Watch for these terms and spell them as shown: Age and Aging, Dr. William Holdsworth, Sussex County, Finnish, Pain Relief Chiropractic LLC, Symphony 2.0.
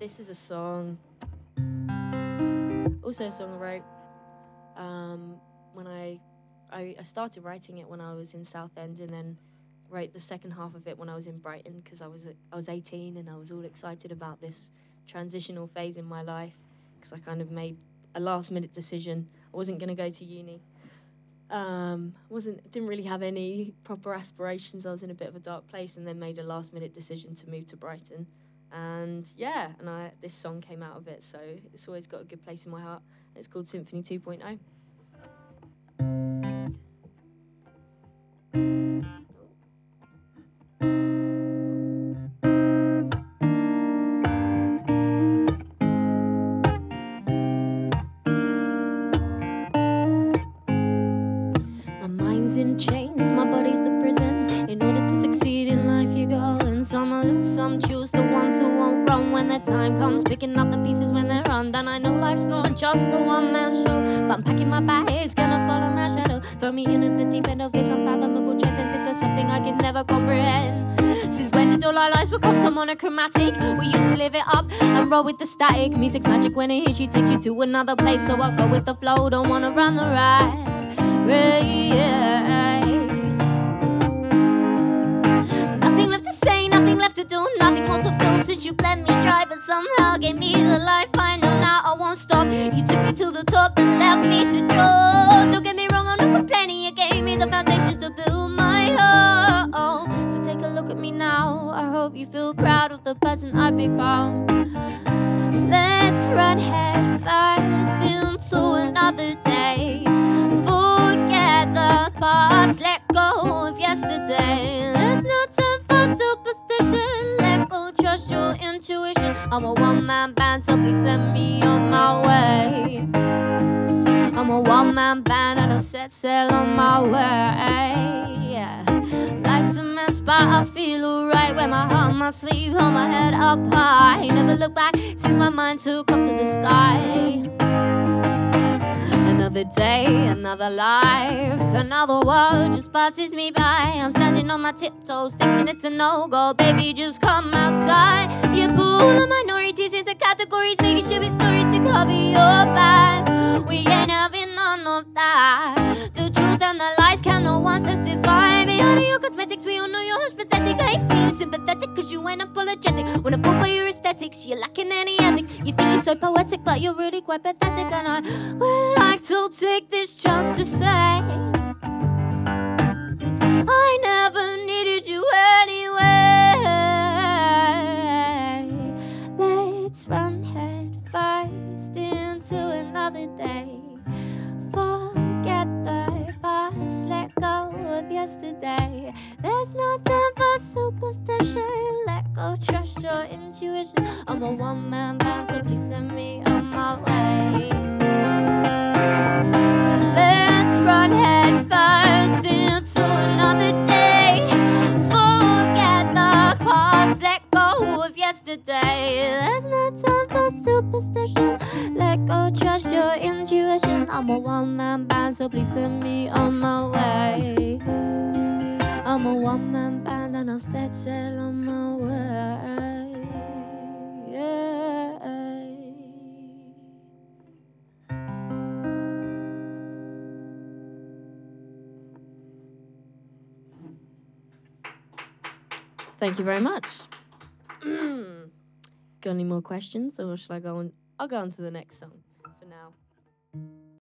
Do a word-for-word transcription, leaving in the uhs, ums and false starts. This is a song, also a song I wrote um, when I, I, I started writing it when I was in Southend, and then wrote the second half of it when I was in Brighton, because I was, I was eighteen and I was all excited about this transitional phase in my life, because I kind of made a last minute decision. I wasn't going to go to uni. Um, wasn't didn't really have any proper aspirations. I was in a bit of a dark place, and then made a last minute decision to move to Brighton, and yeah, and I this song came out of it, so it's always got a good place in my heart. It's called Symphony two point oh. In chains, my body's the prison. In order to succeed in life, you gotta learn. Some lose, some choose, the ones who won't run. When their time comes, picking up the pieces when they're on. Then I know life's not just a one-man show, but I'm packing my bags, gonna follow my shadow. Throw me into the deep end of this unfathomable chase, and into something I can never comprehend. Since when did all our lives become so monochromatic? We used to live it up and roll with the static. Music's magic when it hits you, takes you to another place. So I go with the flow, don't wanna run the ride. Nothing left to say, nothing left to do, nothing more to feel since you let me drive and somehow gave me the life I know now. I won't stop. You took me to the top and left me to go. Don't get me wrong, I'm not complaining. You gave me the foundations to build my home. So take a look at me now. I hope you feel proud of the person I've become. Let's run head first into another day. The past, let go of yesterday. There's no time for superstition. Let go, trust your intuition. I'm a one-man band, so please send me on my way. I'm a one-man band and I'll set sail on my way. Yeah. Life's a mess, but I feel alright. Wear my heart on my sleeve, hold my head up high. Never look back since my mind took off to the sky. Another day, another life, another world just passes me by. I'm standing on my tiptoes, thinking it's a no-go. Baby, just come outside. You pull all minorities into categories, so you should be stories to cover your back. We ain't having none of that. The truth and the lies can no one testify. Beyond your cosmetics, we all know you're pathetic. I ain't feeling sympathetic, cause you ain't apologetic. When I fall for your aesthetics, you're lacking any ethics. You think you're so poetic, but you're really quite pathetic. And I would like to take this chance to say I never needed you anyway. Let's run head first into another day. Forget the past, let go of yesterday. There's no time for superstition. Let go, trust your intuition. I'm a one-man band, so please send me on my way. Let's run head first into another day. Forget the past, let go of yesterday. There's no time for superstition. Let go, trust your intuition. I'm a one-man band, so please send me on my way. I'm a one-man band and I'll set sail on my way. Yeah. Thank you very much. Got any more questions, or shall I go on? I'll go on to the next song for now.